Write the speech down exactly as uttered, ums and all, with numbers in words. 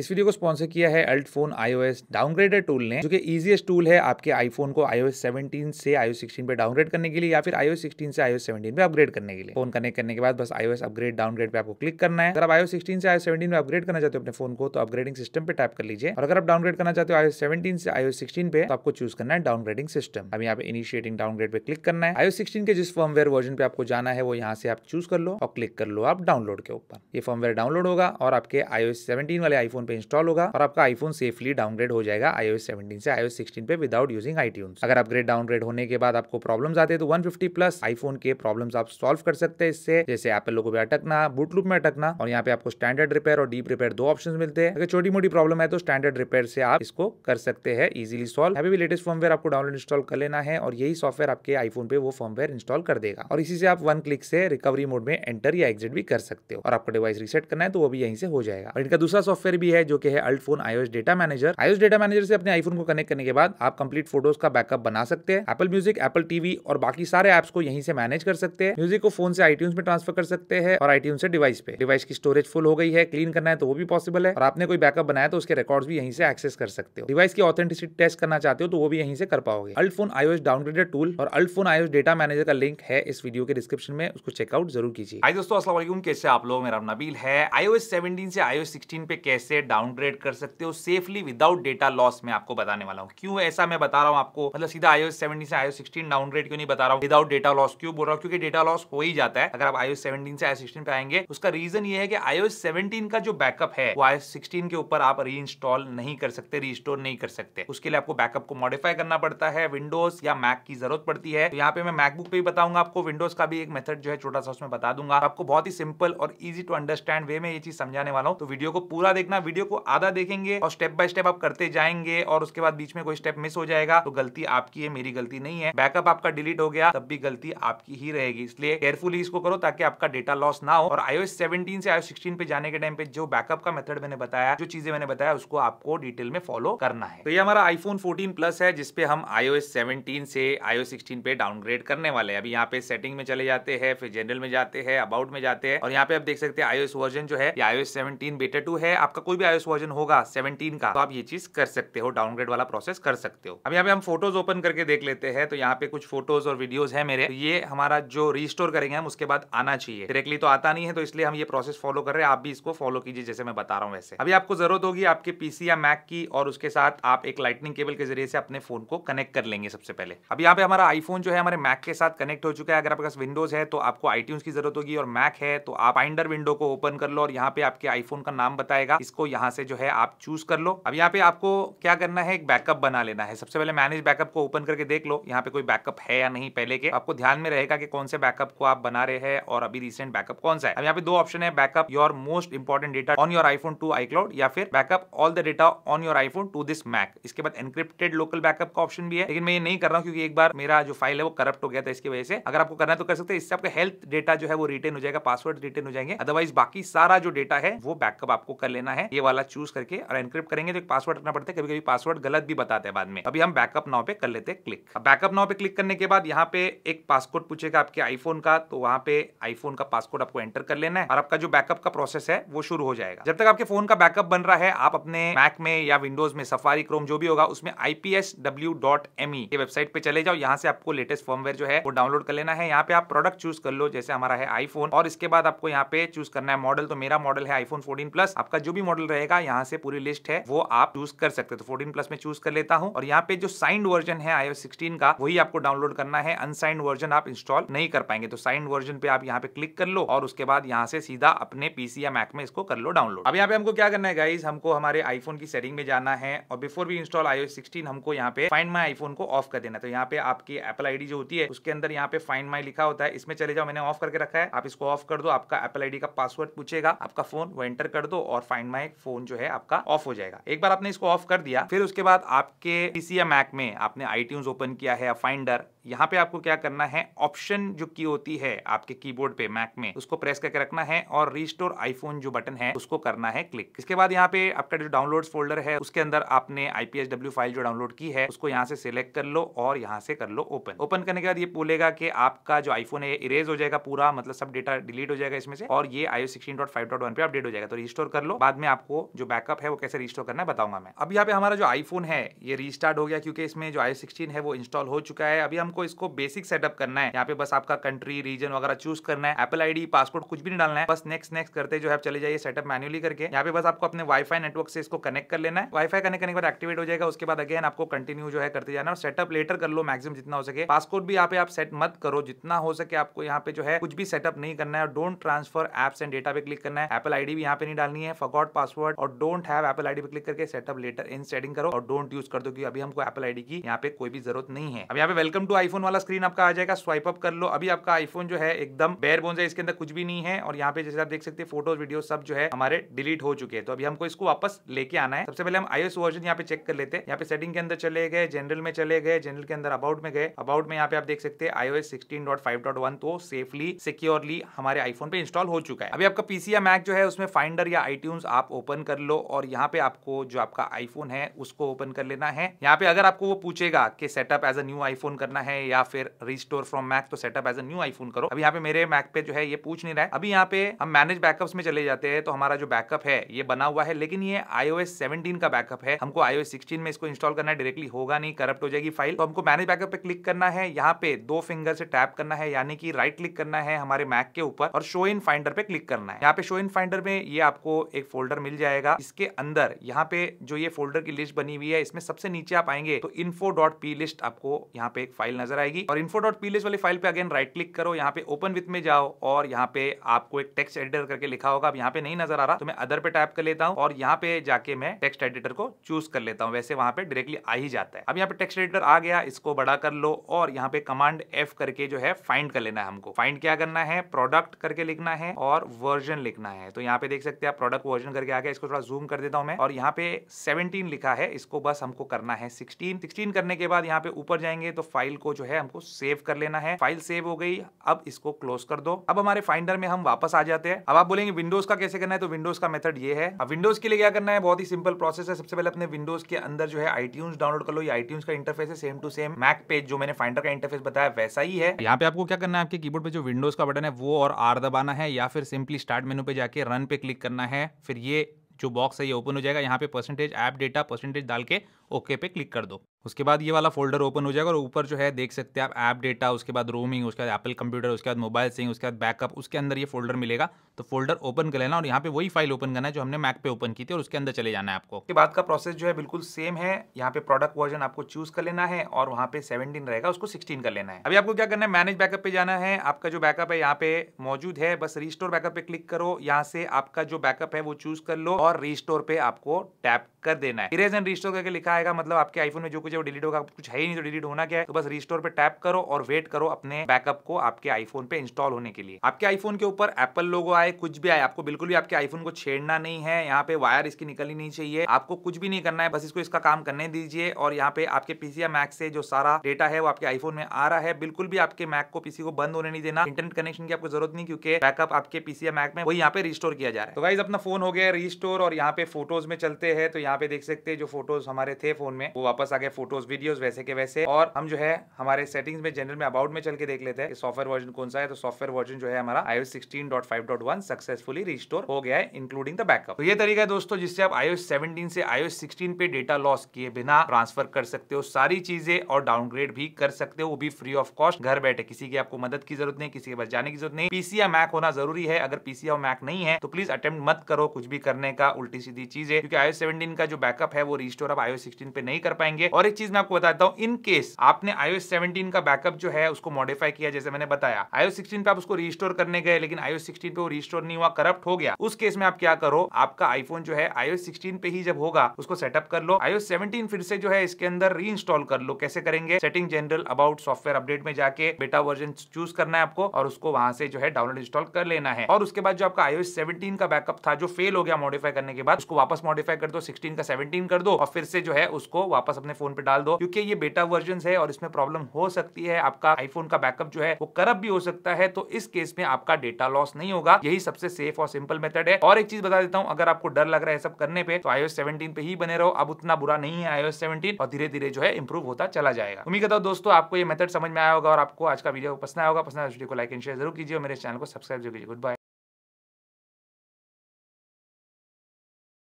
इस वीडियो को स्पॉन्सर किया है अल्टफोन आईओएस डाउनग्रेडर टूल ने, जो कि ईजीएस्ट टूल है आपके आईफोन को आईओएस सेवनटीन से आईओएस सिक्सटीन पे डाउनग्रेड करने के लिए या फिर आईओएस सिक्सटीन से आईओएस सेवनटीन पे अपग्रेड करने के लिए। फोन कनेक्ट करने के बाद बस आईओएस अपग्रेड डाउनग्रेड पे आपको क्लिक करना है। अगर आप आईओएस सिक्सटीन से आईओएस सेवनटीन में अपग्रेड करना चाहते हो अपने फोन को तो अपग्रेडिंग सिस्टम पे टैप कर लीजिए, और अगर आप डाउनग्रेड करना चाहते हो आईओएस सेवनटीन से आईओएस सिक्सटीन पे तो आपको चूज करना है डाउनग्रेडिंग सिस्टम। अब यहाँ पे इनिशिएटिंग डाउनग्रेड पे क्लिक करना है। आईओएस सिक्सटीन के जिस फर्मवेयर वर्जन पे आपको जाना है वो यहाँ से आप चूज कर लो और क्लिक कर लो आप डाउनलोड के ऊपर। ये फर्मवेयर डाउनलोड होगा और आपके आईओएस सेवनटीन वाले आईफोन पे इंस्टॉल होगा और आपका आईफोन सेफली डाउनग्रेड हो जाएगा आईओएस सेवनटीन से आईओएस सिक्सटीन पे विदाउट यूजिंग आईट्यून्स। अगर अपग्रेड डाउनग्रेड होने के बाद आपको प्रॉब्लम्स आते हैं तो वन फिफ्टी प्लस आईफोन के प्रॉब्लम्स आप सॉल्व कर सकते हैं इससे, जैसे एप्पल लोगों पे अटकना, बूट लूप में अटकना। और यहाँ पे आपको स्टैंडर्ड रिपेयर और डीप रिपेयर दो ऑप्शन मिलते हैं। अगर छोटी मोटी प्रॉब्लम है तो स्टैंडर्ड रिपेयर से आप इसको कर सकते हैं इजिली सॉल्व। अभी भी लेटेस्ट फर्मवेयर आपको डाउनलोड इंस्टॉल कर लेना है और यही सॉफ्टवेयर आपके आईफोन पे वो फर्मवेयर इंस्टॉल कर देगा, और इसी से आप वन क्लिक से रिकवरी मोड में एंटर या एग्जिट भी कर सकते हो। और आपका डिवाइस रीसेट करना है तो वो भी यहीं से हो जाएगा। और इनका दूसरा सॉफ्टवेयर भी है जो कि है UltFone iOS data manager. IOS data manager से अपने आईफोन को कनेक्ट करने के बाद आप कंप्लीट फोटोज का बैकअप बना सकते हैं। एप्पल म्यूजिक, एप्पल टीवी और बाकी सारे ऐप्स को यहीं से मैनेज कर सकते हैं। म्यूजिक को फोन से आईट्यून्स में ट्रांसफर कर सकते हैं और आईट्यून्स से डिवाइस पे। डिवाइस की स्टोरेज फुल हो गई है, क्लीन करना है तो वो भी पॉसिबल है, और आपने कोई बैकअप बनाया तो उसके रिकॉर्ड्स भी यहीं से एक्सेस कर सकते हो। डिवाइस की ऑथेंटिसिटी टेस्ट करना चाहते हो तो वो भी यहीं से कर पाओगे। अल्टफोन आईओएस डाउनग्रेडर टूल और अल्टफोन आईओएस डेटा मैनेजर का लिंक है इस वीडियो के डिस्क्रिप्शन में, उसको चेकआउट जरूर कीजिए। हाय दोस्तों, अस्सलाम वालेकुम, कैसे आप लोग? मेरा नाम नबील है। आईओएस सेवनटीन से आईओएस सिक्सटीन पे कैसे डाउनग्रेड कर सकते हो सेफली विदाउट डेटा लॉस में आपको बताने वाला हूँ। क्यों ऐसा मैं बता रहा हूँ आपको, मतलब सीधा आईओएस सेवनटीन से आईओएस सिक्सटीन डाउनग्रेड क्यों नहीं बता रहा हूँ, विदाउट डेटा लॉस क्यों बोल रहा हूँ, क्योंकि डेटा लॉस हो ही जाता है अगर आप आईओएस सेवनटीन से आईओएस सिक्सटीन पे आएंगे। उसका रीजन ये है कि आईओएस सेवनटीन का जो बैकअप है वो आईओएस सिक्सटीन के ऊपर आप री इंस्टॉल नहीं कर सकते, रीस्टोर नहीं कर सकते। उसके लिए आपको बैकअप को मॉडिफाई करना पड़ता है, विंडोज या मैक की जरूरत पड़ती है। तो यहाँ पे मैं मैकबुक पे भी बताऊंगा आपको, विंडोज का भी एक मेथड जो है छोटा सा उसमें बता दूंगा। आपको बहुत ही सिंपल और इजी टू अंडरस्टैंड वे में ये चीज समझाने वाला हूँ, तो वीडियो को पूरा देखना। वीडियो को आधा देखेंगे और स्टेप बाय स्टेप आप करते जाएंगे, और उसके बाद बीच में कोई स्टेप मिस हो जाएगा तो गलती आपकी है, मेरी गलती नहीं है। बैकअप आपका डिलीट हो गया तब भी गलती आपकी ही रहेगी, इसलिए केयरफुली इसको करो ताकि आपका डेटा लॉस ना हो। और आईओएस सेवनटीन से आईओएस सिक्सटीन पे जाने के टाइम पे जो बैकअप का मेथड मैंने बताया, जो चीजें मैंने बताया उसको आपको डिटेल में फॉलो करना है। तो ये हमारा आईफोन फोर्टीन प्लस है जिसपे हम आईओएस सेवनटीन से आईओएस सिक्सटीन पे डाउनग्रेड करने वाले हैं। अभी यहाँ पे सेटिंग में चले जाते हैं, फिर जनरल में जाते हैं, अबाउट में जाते हैं, और यहाँ पे आप देख सकते हैं आईओएस वर्जन जो है आईओएस सेवनटीन बीटा टू है। आपका कोई भी आईओएस वर्जन होगा सेवनटीन का तो आप ये चीज कर सकते हो, डाउनग्रेड वाला प्रोसेस कर सकते हो। अब यहाँ पे हम फोटोज ओपन करके देख लेते हैं। तो यहाँ पे कुछ फोटोज और वीडियोज है मेरे, तो ये हमारा जो रीस्टोर करेंगे हम उसके बाद आना चाहिए, डायरेक्टली तो आता नहीं है, तो इसलिए हम ये प्रोसेस फॉलो कर रहे हैं। आप भी इसको फॉलो कीजिए जैसे मैं बता रहा हूँ वैसे। अभी आपको जरूरत होगी आपके पीसी या मैक की, और उसके साथ आप एक लाइटनिंग केबल के जरिए से अपने फोन को कनेक्ट कर लेंगे सबसे पहले। अब यहाँ पे हमारा आईफोन जो है हमारे मैक के साथ कनेक्ट हो चुका है। अगर आपके पास विंडोज है तो आपको आईट्यून्स की जरूरत होगी, और मैक है तो आप फाइंडर विंडो को ओपन कर लो और यहाँ पे आपके आईफोन का नाम बताएगा, इसको यहाँ से जो है आप चूज कर लो। अब यहाँ पे आपको क्या करना है, एक बैकअप बना लेना है। सबसे पहले मैनेज बैकअप को ओपन करके देख लो यहाँ पे कोई बैकअप है या नहीं। पहले के आपको ध्यान में रहेगा कि कौन से बैकअप को आप बना रहे हैं और अभी रिसेंट बैकअप कौन सा है। अब यहाँ पे दो ऑप्शन है, backup your most important data on your iPhone to iCloud, या फिर backup all the data on your iPhone to this Mac. इसके बाद एनक्रिप्टेड लोकल बैकअप का ऑप्शन भी है, लेकिन मैं ये नहीं कर रहा हूँ क्योंकि एक बार मेरा जो फाइल है वो करप्ट हो गया था, इसकी वजह से। अगर आपको करना है तो कर सकते हैं, इससे आपका हेल्थ डेटा जो है वो रिटेन हो जाएगा, पासवर्ड रिटेन हो जाएंगे। अदरवाइज बाकी सारा जो डेटा है वो बैकअप आपको कर लेना है, ये वाला चूज करके। और एनक्रिप्ट करेंगे तो एक पासवर्ड रखना पड़ता है, कभी कभी पासवर्ड गलत भी बताते हैं बाद में। अभी हम बैकअप नाउ पे कर लेते हैं क्लिक। अब बैकअप नाउ पे क्लिक करने के बाद यहाँ पे एक पासकोड पूछेगा आपके आईफोन का, तो वहां पे आईफोन का पासकोड आपको एंटर कर लेना है और आपका जो बैकअप का प्रोसेस है वो शुरू हो जाएगा। जब तक आपके फोन का बैकअप बन रहा है आप अपने मैक में या विंडोज में, सफारी, क्रोम, जो भी होगा उसमें I P S W dot M E ये वेबसाइट पे चले जाओ। यहाँ से आपको लेटेस्ट फर्मवेयर जो है वो डाउनलोड कर लेना है। यहाँ पे आप प्रोडक्ट चूज कर लो, जैसे हमारा है आईफोन, और इसके बाद आपको यहाँ पे चूज करना है मॉडल। तो मेरा मॉडल है आईफोन फोर्टीन प्लस। आपका जो भी मॉडल रहेगा यहाँ से पूरी लिस्ट है वो आप चूज कर सकते हो, तो फोर्टीन प्लस में चूज कर लेता हूँ। और यहाँ पे जो साइंड वर्जन है आईओएस सिक्सटीन का वही आपको डाउनलोड करना है, अनसाइंड वर्जन आप इंस्टॉल नहीं कर पाएंगे। तो साइंड वर्जन पे आप यहाँ पे क्लिक कर लो और उसके बाद यहाँ से सीधा अपने पीसी या मैक में इसको कर लो डाउनलोड। अब यहाँ पे हमको क्या करना है गाइस, हमको हमारे आईफोन की सेटिंग में जाना है और before we install iOS sixteen हमको यहाँ पे फाइंड माई आईफोन को ऑफ कर देना। तो यहाँ पे आपकी एप्पल आईडी जो होती है उसके अंदर यहाँ पे फाइंड माई लिखा होता है, इसमें चले जाओ, मैंने ऑफ करके रखा है, आप इसको ऑफ कर दो। आपका एप्पल आईडी का पासवर्ड पूछेगा, आपका फोन वो एंटर कर दो और फाइंड माई फोन जो है आपका ऑफ हो जाएगा। एक बार आपने इसको ऑफ कर दिया, फिर उसके बाद आपके पीसी या मैक में आपने आईट्यून्स ओपन किया है, फाइंडर यहाँ पे आपको क्या करना है, ऑप्शन जो की होती है आपके कीबोर्ड पे मैक में उसको प्रेस करके रखना है और रिस्टोर आईफोन जो बटन है उसको करना है क्लिक। इसके बाद यहाँ पे आपका जो डाउनलोड्स फोल्डर है उसके अंदर आपने आईपीएसडब्ल्यू फाइल जो डाउनलोड की है उसको यहाँ से सिलेक्ट कर लो और यहाँ से कर लो ओपन। ओपन करने के बाद ये बोलेगा कि आपका जो आईफोन है इरेज हो जाएगा पूरा, मतलब सब डेटा डिलीट हो जाएगा इसमें से और ये iOS sixteen point five point one पे अपडेट हो जाएगा। तो रिस्टोर कर लो, बाद में आपको जो बैकअप है वो कैसे रिस्टोर करना है बताऊंगा मैं। अब यहाँ पे हमारा जो आईफोन है ये रिस्टार्ट हो गया क्योंकि इसमें जो iOS सिक्सटीन है वो इंस्टॉल हो चुका है। अभी हमको इसको बेसिक सेटअप करना है, यहाँ पे बस आपका कंट्री रीजन वगैरह चूज करना है, एप्पल आईडी पासवर्ड कुछ भी नहीं डालना है, बस नेक्स्ट नेक्स्ट करते जो है चले जाइए सेटअप मैन्युअली करके। यहाँ पे बस आपको अपने वाईफाई नेटवर्क से इसको कनेक्ट कर लेना है, वाईफाई कनेक्ट करने के बाद एक्टिवेट हो जाएगा। उसके बाद अगेन आपको कंटिन्यू जो है करते जाना और सेटअप लेटर कर लो मैक्सिमम जितना हो सके। पासकोड भी यहाँ पे आप सेट मत करो, जितना हो सके आपको यहाँ पे जो है कुछ भी सेटअप नहीं करना है। और don't transfer apps and data पे क्लिक करना है, एप्पल आईडी भी यहाँ पे नहीं डालनी है, फॉरगॉट पासवर्ड और डोंट हैव एप्पल आईडी पे क्लिक करके सेटअप लेटर इन सेटिंग करो और डोंट यूज कर दो क्योंकि अभी हमको एप्पल आईडी की यहाँ पे कोई भी जरूरत नहीं है। अब यहाँ पे वेलकम टू आईफोन वाला स्क्रीन आपका आ जाएगा, स्वाइप अप कर लो। अभी आपका आईफोन जो है एकदम बेयर बोन्स है, इसके अंदर कुछ भी नहीं है और यहाँ पे जैसे आप देख सकते हैं फोटोज वीडियो सब जो है हमारे डिलीट हो चुके हैं। तो अभी हमको इसको वापस लेके आना है। सबसे पहले हम आईओएस वर्जन यहाँ पे चेक कर लेते हैं। यहाँ पे सेटिंग के अंदर चले गए, जनरल में चले गए, जनरल के अंदर अबाउट में गए, अबाउट में यहाँ पे आप देख सकते हैं iOS sixteen point five point one तो सेफली सिक्योरली हमारे आईफोन पे इंस्टॉल हो चुका है। अभी आपका पीसी या मैक जो है उसमें फाइंडर या आईट्यून्स आप ओपन कर लो और यहाँ पे आपको जो आपका आईफोन है उसको ओपन कर लेना है। यहाँ पे अगर आपको वो पूछेगा कि setup as a new iPhone करना है या फिर रिस्टोर फ्रॉम मैक, तो setup as a new iPhone करो। अब यहाँ पे मेरे मैक पे जो है ये पूछ नहीं रहा है। अभी यहाँ पे हम मैनेज बैकअप्स में चले जाते हैं तो हमारा जो बैकअप है ये बना हुआ है, लेकिन ये आईओएस सेवनटीन का बैकअप है, हमको आईओएस सिक्सटीन में इसको इंस्टॉल करना है, डायरेक्टली होगा नहीं, करप्ट हो जाएगी फाइल। तो हमको मैनेज बैकअप पे क्लिक करना है, यहाँ पे दो फिंगर से टैप करना है यानी कि राइट क्लिक करना है हमारे मैक के ऊपर और शो इन फाइंडर पे क्लिक करना है। यहाँ पे शो इन फाइंडर में ये आपको एक फोल्डर मिल जाएगा, इसके अंदर यहाँ पे जो ये फोल्डर की लिस्ट बनी हुई है इसमें सबसे नीचे आप आएंगे तो इन्फो डॉट पी लिस्ट आपको यहाँ पे एक फाइल नजर आएगी और इन्फो डॉट पी लिस्ट वाली फाइल पे अगेन राइट क्लिक करो, यहाँ पे ओपन विथ में जाओ और यहाँ पे आपको एक टेक्स्ट एडिटर करके लिखा होगा। अब यहाँ पे नहीं नजर आ रहा तो मैं अदर पे टैप कर लेता हूँ और यहाँ पे जाके मैं टेक्स्ट एडिटर को चूज कर लेता हूँ, वैसे वहां पे डायरेक्टली आ ही जाता है। अब यहाँ पे टेक्स्ट एडिटर आ गया, इसको बड़ा कर लो और यहाँ पे कमांड एफ करके जो है फाइंड कर लेना है हमको। फाइंड क्या करना है, प्रोडक्ट करके लिखना है और वर्जन लिखना है। तो यहाँ पे देख सकते हैं आप प्रोडक्ट वर्जन करके आ गया, इसको थोड़ा जूम कर देता हूँ मैं और यहाँ पे सेवनटीन लिखा है, इसको बस हमको करना है सिक्सटीन। सिक्सटीन करने के बाद यहाँ पे ऊपर जाएंगे तो फाइल को जो है हमको सेव कर लेना है। फाइल सेव हो गई, अब इसको क्लोज कर दो। अब हमारे फाइंडर में हम वापस आ जाते हैं। अब आप बोलेंगे विंडोज का कैसे करना है, तो विंडोज का मेथड ये है। अब विंडोज के लिए क्या करना है, बहुत ही सिंपल प्रोसेस है। सबसे पहले अपने विंडोज के अंदर जो है आईट्यून्स डाउनलोड कर लो, ये आईट्यून्स का इंटरफेस है same to same Mac page जो मैंने फाइंडर का इंटरफेस बताया वैसा ही है। यहाँ पे आपको क्या करना है, आपके कीबोर्ड पे जो विंडोज का बटन है वो और आर दबाना है या फिर सिंपली स्टार्ट मेनू पे जाके रन पे क्लिक करना है, फिर ये जो बॉक्स है ये ओपन हो जाएगा। यहाँ पे परसेंटेज ऐप डेटा परसेंटेज डाल के ओके पे क्लिक कर दो, उसके बाद ये वाला फोल्डर ओपन हो जाएगा और ऊपर जो है देख सकते हैं आप ऐप डेटा, उसके बाद रोमिंग, उसके बाद एप्पल कंप्यूटर, उसके बाद मोबाइल सिंग, उसके बाद बैकअप, उसके अंदर ये फोल्डर मिलेगा। तो फोल्डर ओपन कर लेना और यहाँ पे वही फाइल ओपन करना है जो हमने मैक पे ओपन की थी और उसके अंदर चले जाना है आपको। उसके बाद का प्रोसेस जो है बिल्कुल सेम है, यहाँ पे प्रोडक्ट वर्जन आपको चूज कर लेना है और वहाँ पे सेवनटीन रहेगा उसको सिक्सटीन कर लेना है। अभी आपको क्या करना है, मैनेज बैकअप पे जाना है, आपका जो बैकअप है यहाँ पे मौजूद है, बस रिस्टोर बैकअप पे क्लिक करो, यहाँ से आपका जो बैकअप है वो चूज कर लो और रिस्टोर पे आपको टैप कर देना है। इरेज एंड रिस्टोर करके लिखा आएगा, मतलब आपके आईफोन में जो कुछ है वो डिलीट होगा, कुछ है ही नहीं तो डिलीट होना क्या है। तो बस रिस्टोर पे टैप करो और वेट करो अपने बैकअप को आपके आईफोन पे इंस्टॉल होने के लिए। आपके आईफोन के ऊपर एप्पल लोगो आए कुछ भी आए आपको बिल्कुल भी आपके आईफोन को छेड़ना नहीं है, यहाँ पे वायर इसकी निकलनी नहीं चाहिए, आपको कुछ भी नहीं करना है, बस इसको इसका काम करने दीजिए। और यहाँ पे आपके पीसी या मैक से जो सारा डेटा है वो आपके आईफोन में आ रहा है, बिल्कुल भी आपके मैक को पीसी को बंद होने नहीं देना, इंटरनेट कनेक्शन की आपको जरूरत नहीं क्योंकि बैकअप आपके पीसी या मैक में वही यहाँ पे रिस्टोर किया जा रहा है। तो गाइस अपना फोन हो गया रिस्टोर और यहाँ पे फोटोज में चलते हैं। तो यहाँ पे देख सकते हैं जो फोटोज हमारे थे फोन में वो वापस आ गए, फोटोज वीडियोस वैसे के वैसे। और हम जो है हमारे सेटिंग्स में जनरल में अबाउट में चल के देख लेते हैं सॉफ्टवेयर वर्जन कौन सा है। तो सॉफ्टवेयर वर्जन जो है हमारा iOS sixteen point five point one successfully restore हो गया है इंक्लूडिंग द बैकअप। तो ये तरीका है दोस्तों जिससे आप iOS सेवनटीन से iOS सिक्सटीन पे डेटा लॉस किए बिना ट्रांसफर कर सकते हो सारी चीजें और डाउनग्रेड भी कर सकते हो, वो भी फ्री ऑफ कॉस्ट घर बैठे। किसी की आपको मदद की जरूरत नहीं, किसी के पास जाने की जरूरत नहीं। पीसी या मैक होना जरूरी है, अगर पीसी या मैक नहीं है तो प्लीज अटेम्प्ट मत करो कुछ भी करने का उल्टी सीधी चीजें, क्योंकि iOS सेवनटीन का जो बैकअप है वो रिस्टोर आप iOS सिक्सटीन पे नहीं कर पाएंगे। और एक चीज मैं आपको बताता हूँ, इन केस आपने iOS सेवनटीन का बैकअप जो है उसको मॉडिफाई किया, जैसे मैंने बताया iOS सिक्सटीन पे आप उसको रिस्टोर करने गए लेकिन iOS सिक्सटीन पे वो रिस्टोर नहीं हुआ, करप्ट हो गया, उस केस में आप क्या करो, आपका आईफोन जो है iOS सिक्सटीन पे ही जब होगा उसको सेटअप कर लो, iOS सेवनटीन फिर से जो है इसके अंदर री इंस्टॉल कर लो। कैसे करेंगे, setting general about software update में जाके बेटा वर्जन चूज करना है आपको और उसको वहां से जो है डाउनलोड इंस्टॉल कर लेना है और उसके बाद जो आपका iOS सेवनटीन का बैकअप था जो फेल हो गया मॉडिफाई करने के बाद उसको वापस मॉडिफाई कर दो, सिक्सटीन का सेवनटीन कर दो और फिर से जो है है उसको वापस अपने फोन पे डाल दो, क्योंकि ये बेटा वर्जन है और इसमें प्रॉब्लम हो सकती है। आपका आईफोन का बैकअप जो है वो करप्ट भी हो सकता है, तो इस केस में आपका डेटा लॉस नहीं होगा। यही सबसे सेफ और सिंपल मेथड है। और एक चीज बता देता हूं, अगर आपको डर लग रहा है सब करने पे, तो आईओएस सेवनटीन पे ही बने रहो। अब उतना बुरा नहीं है आईओएस सेवनटीन, और धीरे धीरे जो है इंप्रूव होता चला जाएगा। उम्मीद करता हूं दोस्तों आपको ये मेथड समझ में आया होगा और आपको आज का वीडियो पसंद आया होगा। पसंद आया वीडियो को लाइक एंड शेयर जरूर कीजिए और मेरे चैनल को सब्सक्राइब जरूर कीजिए। Good bye.